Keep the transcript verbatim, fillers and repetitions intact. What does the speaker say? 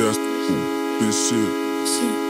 That's this shit. Shit.